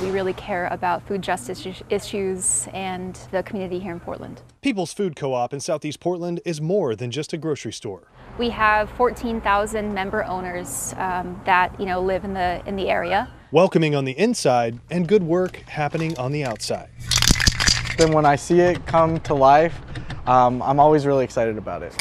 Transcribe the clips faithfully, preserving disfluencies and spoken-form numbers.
We really care about food justice issues and the community here in Portland. People's Food Co-op in Southeast Portland is more than just a grocery store. We have fourteen thousand member owners um, that you know live in the in the area. Welcoming on the inside and good work happening on the outside. Then when I see it come to life, um, I'm always really excited about it.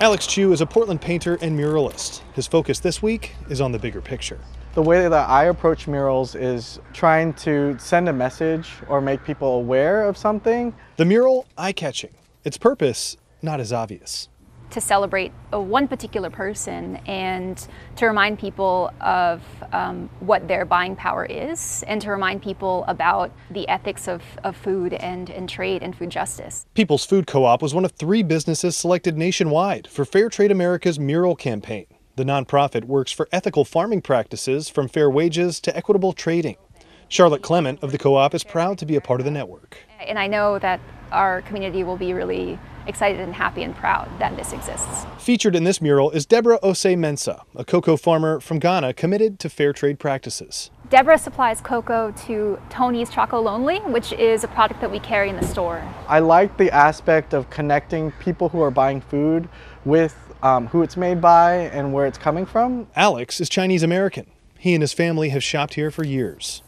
Alex Chu is a Portland painter and muralist. His focus this week is on the bigger picture. The way that I approach murals is trying to send a message or make people aware of something. The mural, eye-catching. Its purpose, not as obvious. To celebrate a one particular person and to remind people of um, what their buying power is, and to remind people about the ethics of, of food and, and trade and food justice. People's Food Co-op was one of three businesses selected nationwide for Fair Trade America's mural campaign. The nonprofit works for ethical farming practices, from fair wages to equitable trading. Charlotte Clement of the co-op is proud to be a part of the network. And I know that our community will be really excited and happy and proud that this exists. Featured in this mural is Deborah Osei-Mensah, a cocoa farmer from Ghana committed to fair trade practices. Deborah supplies cocoa to Tony's Chocolonely, which is a product that we carry in the store. I like the aspect of connecting people who are buying food with Um, who it's made by and where it's coming from. Alex is Chinese American. He and his family have shopped here for years.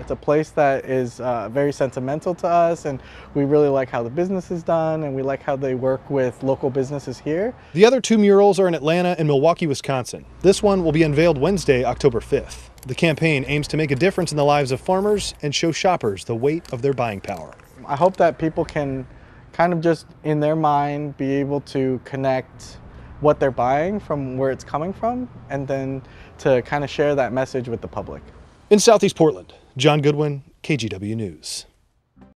It's a place that is uh, very sentimental to us, and we really like how the business is done, and we like how they work with local businesses here. The other two murals are in Atlanta and Milwaukee, Wisconsin. This one will be unveiled Wednesday, October fifth. The campaign aims to make a difference in the lives of farmers and show shoppers the weight of their buying power. I hope that people can kind of just in their mind be able to connect what they're buying from where it's coming from, and then to kind of share that message with the public. In Southeast Portland, John Goodwin, K G W News.